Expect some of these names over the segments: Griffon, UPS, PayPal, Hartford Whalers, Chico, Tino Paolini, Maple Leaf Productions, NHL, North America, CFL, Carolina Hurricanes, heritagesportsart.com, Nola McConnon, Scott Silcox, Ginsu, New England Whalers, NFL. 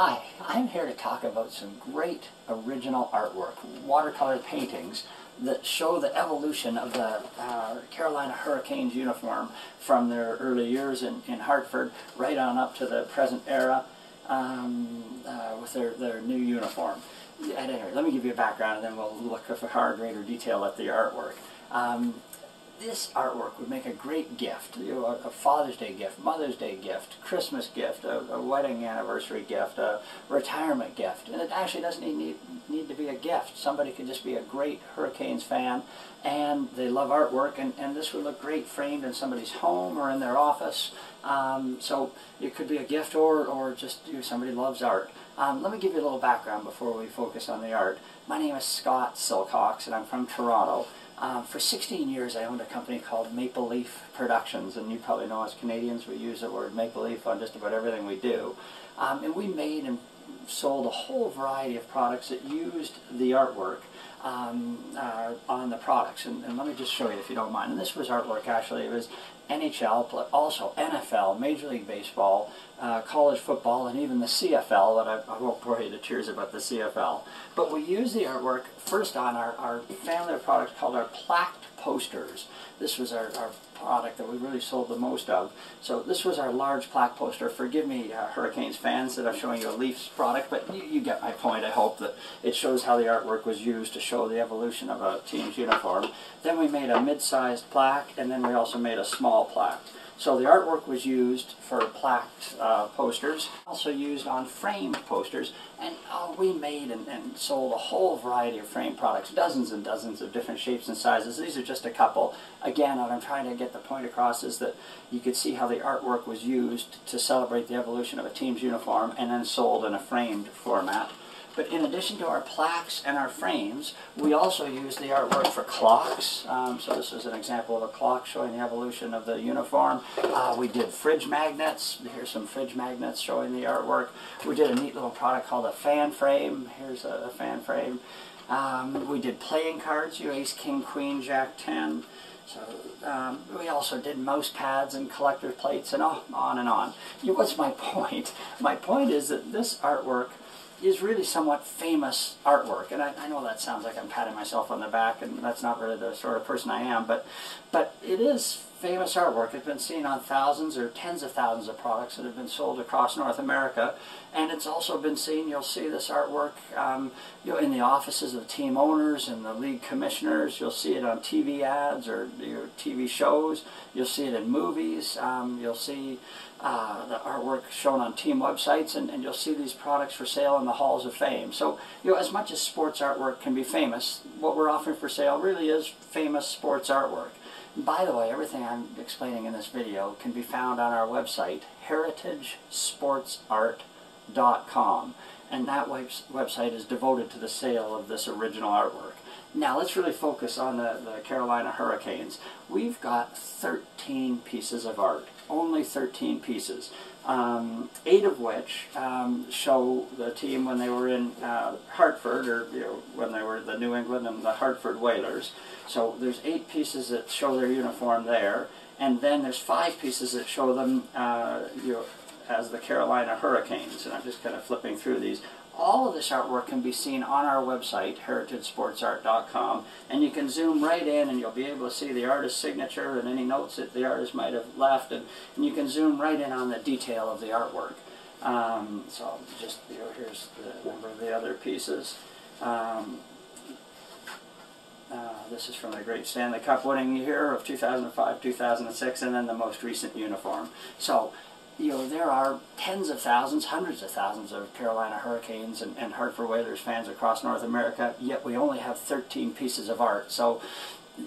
Hi, I'm here to talk about some great original artwork, watercolor paintings that show the evolution of the Carolina Hurricanes uniform from their early years in Hartford right on up to the present era with their new uniform. At any rate, let me give you a background and then we'll look for far greater detail at the artwork. This artwork would make a great gift, you know, a Father's Day gift, Mother's Day gift, Christmas gift, a wedding anniversary gift, a retirement gift. And it actually doesn't need to be a gift. Somebody could just be a great Hurricanes fan and they love artwork, and this would look great framed in somebody's home or in their office. So it could be a gift or just, you know, somebody loves art. Let me give you a little background before we focus on the art. My name is Scott Silcox and I'm from Toronto. For 16 years I owned a company called Maple Leaf Productions, and you probably know as Canadians we use the word Maple Leaf on just about everything we do. And we made and sold a whole variety of products that used the artwork on the products. And let me just show you if you don't mind. And this was artwork actually. It was NHL, also NFL, Major League Baseball, college football, and even the CFL, but I won't bore you to tears about the CFL. But we use the artwork first on our family of products called our plaqued posters. This was our product that we really sold the most of. So this was our large plaque poster. Forgive me, Hurricanes fans, that I'm showing you a Leafs product, but you get my point. I hope that it shows how the artwork was used to show the evolution of a team's uniform. Then we made a mid-sized plaque, and then we also made a small plaque. So the artwork was used for plaqued posters, also used on framed posters, and we made and sold a whole variety of framed products, dozens and dozens of different shapes and sizes. These are just a couple. Again, what I'm trying to get the point across is that you could see how the artwork was used to celebrate the evolution of a team's uniform and then sold in a framed format. But in addition to our plaques and our frames, we also use the artwork for clocks. So this is an example of a clock showing the evolution of the uniform. We did fridge magnets. Here's some fridge magnets showing the artwork. We did a neat little product called a fan frame. Here's a fan frame. We did playing cards, ace, king, queen, jack, 10. So we also did mouse pads and collector plates and on and on. What's my point? My point is that this artwork is really somewhat famous artwork, and I know that sounds like I'm patting myself on the back, and that's not really the sort of person I am, but it is famous artwork. It's been seen on thousands or tens of thousands of products that have been sold across North America, and it's also been seen, you'll see this artwork in the offices of team owners and the league commissioners. You'll see it on TV ads or TV shows. You'll see it in movies. You'll see the artwork shown on team websites, and you'll see these products for sale in the halls of fame. So, as much as sports artwork can be famous, what we're offering for sale really is famous sports artwork. By the way, everything I'm explaining in this video can be found on our website, heritagesportsart.com, and that website is devoted to the sale of this original artwork. Now let's really focus on the Carolina Hurricanes. We've got 13 pieces of art, only 13 pieces, 8 of which show the team when they were in Hartford, or when they were the New England and the Hartford Whalers. So there's 8 pieces that show their uniform there, and then there's 5 pieces that show them as the Carolina Hurricanes, and I'm just kind of flipping through these. All of this artwork can be seen on our website, heritagesportsart.com, and you can zoom right in and you'll be able to see the artist's signature and any notes that the artist might have left, and you can zoom right in on the detail of the artwork. So just, here's the number of the other pieces. This is from the great Stanley Cup winning year of 2005-2006, and then the most recent uniform. So, there are tens of thousands, hundreds of thousands of Carolina Hurricanes and Hartford Whalers fans across North America, yet we only have 13 pieces of art. So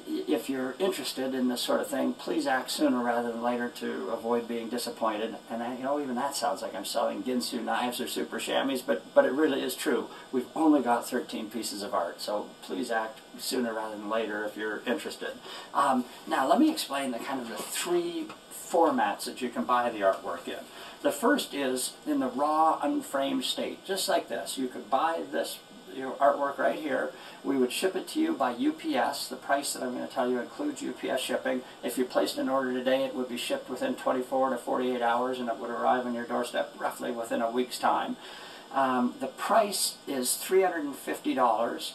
if you're interested in this sort of thing, please act sooner rather than later to avoid being disappointed. And even that sounds like I'm selling Ginsu knives or super chamois, but it really is true. We've only got 13 pieces of art, so please act sooner rather than later if you're interested. Now let me explain the kind of the three formats that you can buy the artwork in. The first is in the raw, unframed state, just like this. You could buy this artwork right here. We would ship it to you by UPS. The price that I'm going to tell you includes UPS shipping. If you placed an order today, it would be shipped within 24 to 48 hours, and it would arrive on your doorstep roughly within a week's time. The price is $350.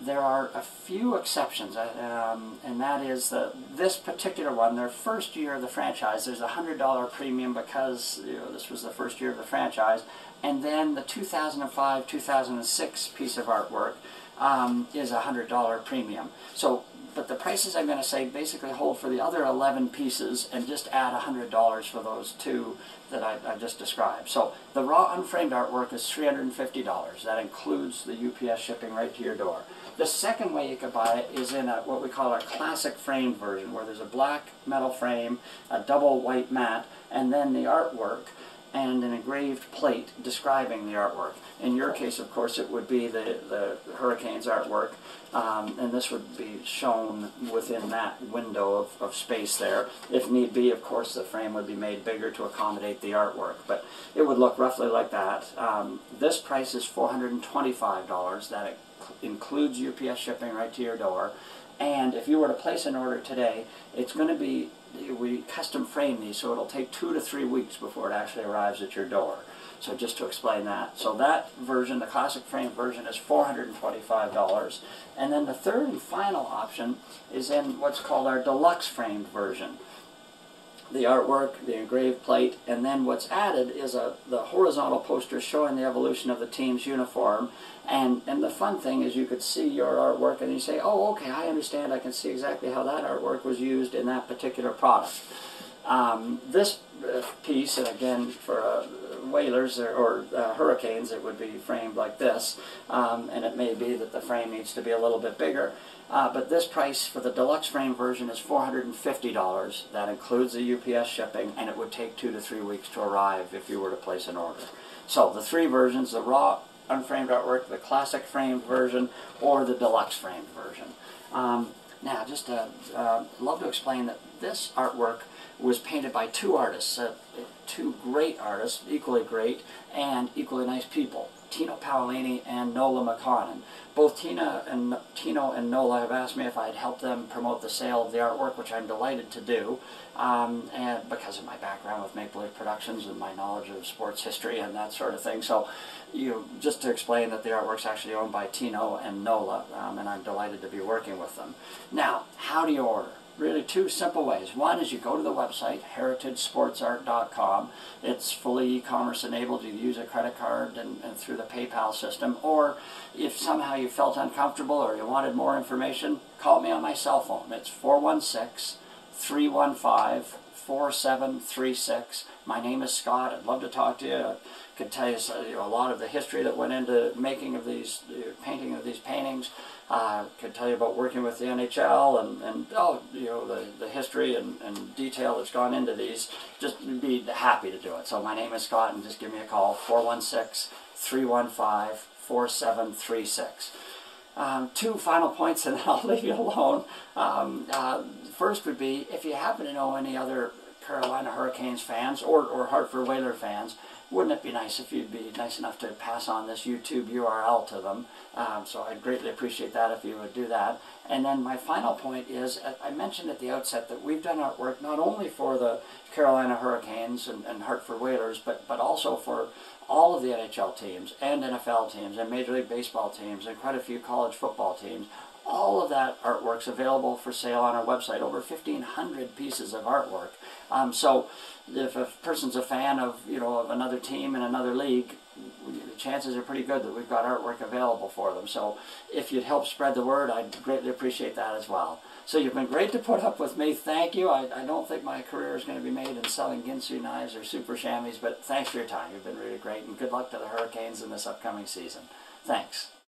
There are a few exceptions, and that is this particular one, their first year of the franchise, there's a $100 premium because this was the first year of the franchise. And then the 2005-2006 piece of artwork is a $100 premium. So, but the prices I'm going to say basically hold for the other 11 pieces, and just add $100 for those two that I just described. So the raw unframed artwork is $350. That includes the UPS shipping right to your door. The second way you could buy it is in what we call our classic framed version, where there's a black metal frame, a double white mat, and then the artwork, and an engraved plate describing the artwork. In your case, of course, it would be the Hurricanes artwork, and this would be shown within that window of space there. If need be, of course, the frame would be made bigger to accommodate the artwork, but it would look roughly like that. This price is $425. That includes UPS shipping right to your door. And if you were to place an order today, it's going to be, we custom frame these, so it'll take 2 to 3 weeks before it actually arrives at your door. So just to explain that. So that version, the classic frame version, is $425. And then the third and final option is in what's called our deluxe framed version. The artwork, the engraved plate, and then what's added is the horizontal poster showing the evolution of the team's uniform. And the fun thing is you could see your artwork and you say, oh, okay, I understand. I can see exactly how that artwork was used in that particular product. This piece, and again for Whalers or Hurricanes, it would be framed like this, and it may be that the frame needs to be a little bit bigger, but this price for the deluxe frame version is $450. That includes the UPS shipping, and it would take 2 to 3 weeks to arrive if you were to place an order. So the three versions, the raw unframed artwork, the classic framed version, or the deluxe framed version. Now, just love to explain that this artwork was painted by two artists, two great artists, equally great and equally nice people, Tino Paolini and Nola McConnon. Both Tino and Nola have asked me if I'd help them promote the sale of the artwork, which I'm delighted to do, and because of my background with Maple Leaf Productions and my knowledge of sports history and that sort of thing. So, just to explain that the artwork's actually owned by Tino and Nola, and I'm delighted to be working with them. Now, how do you order? Really, two simple ways. One is you go to the website, heritagesportsart.com. It's fully e-commerce enabled. You use a credit card and through the PayPal system. Or if somehow you felt uncomfortable or you wanted more information, call me on my cell phone. It's 416-315-4736. My name is Scott. I'd love to talk to you. I could tell you a lot of the history that went into making of these, painting of these paintings. Could tell you about working with the NHL and the history and detail that's gone into these. Just be happy to do it. So my name is Scott, and just give me a call, 416-315-4736. Two final points, and then I'll leave you alone. First would be, if you happen to know any other Carolina Hurricanes fans or Hartford Whaler fans, wouldn't it be nice if you'd be nice enough to pass on this YouTube URL to them? So I'd greatly appreciate that if you would do that. And then my final point is, I mentioned at the outset that we've done artwork not only for the Carolina Hurricanes and Hartford Whalers, but also for all of the NHL teams and NFL teams and Major League Baseball teams and quite a few college football teams. All of that artwork's available for sale on our website, over 1,500 pieces of artwork. So if a person's a fan of another team in another league, the chances are pretty good that we've got artwork available for them. So if you'd help spread the word, I'd greatly appreciate that as well. So you've been great to put up with me. Thank you. I don't think my career is going to be made in selling Ginsu knives or super chamois, but thanks for your time. You've been really great, and good luck to the Hurricanes in this upcoming season. Thanks.